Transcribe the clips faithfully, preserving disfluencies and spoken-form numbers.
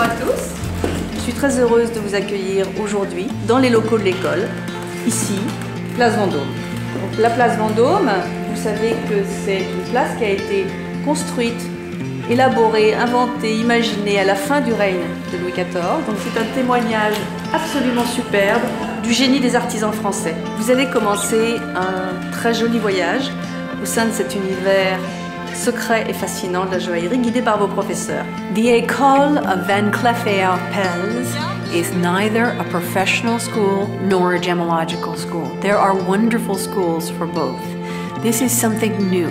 Bonjour à tous. Je suis très heureuse de vous accueillir aujourd'hui dans les locaux de l'école, ici, Place Vendôme. Donc, la Place Vendôme, vous savez que c'est une place qui a été construite, élaborée, inventée, imaginée à la fin du règne de Louis quatorze. Donc c'est un témoignage absolument superbe du génie des artisans français. Vous allez commencer un très joli voyage au sein de cet univers secret et fascinant de la joaillerie, guidé par vos professeurs. The École of Van Cleef and Arpels is neither a professional school nor a gemological school. There are wonderful schools for both. This is something new.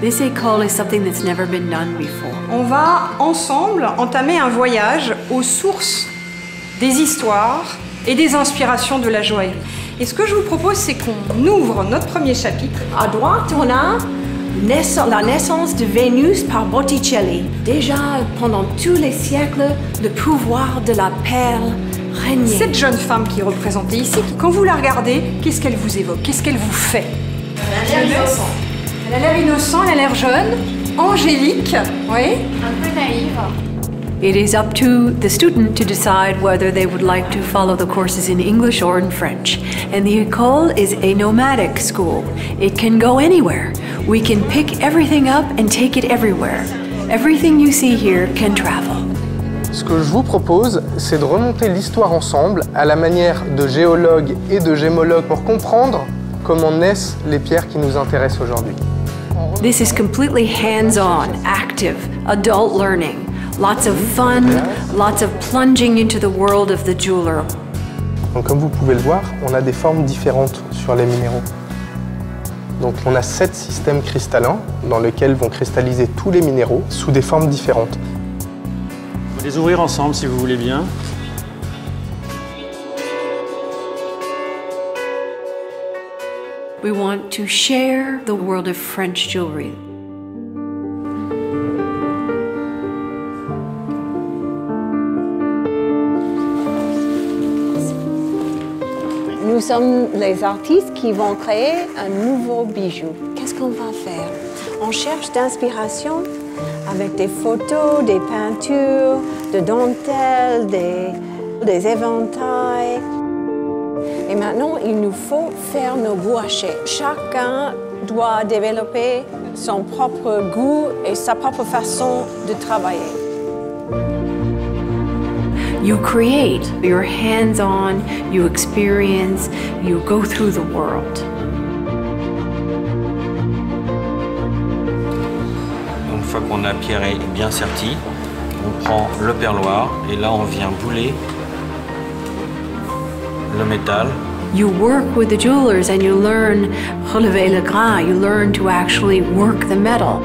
This école is something that's never been done before. On va ensemble entamer un voyage aux sources des histoires et des inspirations de la joaillerie. Et ce que je vous propose, c'est qu'on ouvre notre premier chapitre. À droite, on a la naissance de Vénus par Botticelli. Déjà pendant tous les siècles, le pouvoir de la perle régnait. Cette jeune femme qui est représentée ici, quand vous la regardez, qu'est-ce qu'elle vous évoque? Qu'est-ce qu'elle vous fait? Elle a l'air innocente. Elle a l'air innocente, elle a l'air jeune, angélique, oui. Un peu naïve. It is up to the student to decide whether they would like to follow the courses in English or in French. And the École is a nomadic school. It can go anywhere. We can pick everything up and take it everywhere. Everything you see here can travel. Ce que je vous propose, c'est de remonter l'histoire ensemble à la manière de géologues et de gémologues pour comprendre comment naissent les pierres qui nous intéressent aujourd'hui. This is completely hands-on, active, adult learning. Lots of fun, lots of plunging into the world of the jeweler. Donc, comme vous pouvez le voir, on a des formes différentes sur les minéraux. Donc on a sept systèmes cristallins dans lesquels vont cristalliser tous les minéraux sous des formes différentes. On va les ouvrir ensemble si vous voulez bien. We want to share the world of French jewelry. Nous sommes les artistes qui vont créer un nouveau bijou. Qu'est-ce qu'on va faire? On cherche d'inspiration avec des photos, des peintures, de dentelles, des, des éventails. Et maintenant, il nous faut faire nos goûts hachés. Chacun doit développer son propre goût et sa propre façon de travailler. You create, you're hands-on, you experience, you go through the world. Une fois qu'on a pierré bien serti, on prend le perloir et là on vient bouler le métal. You work with the jewelers and you learn relever le grain, you learn to actually work the metal.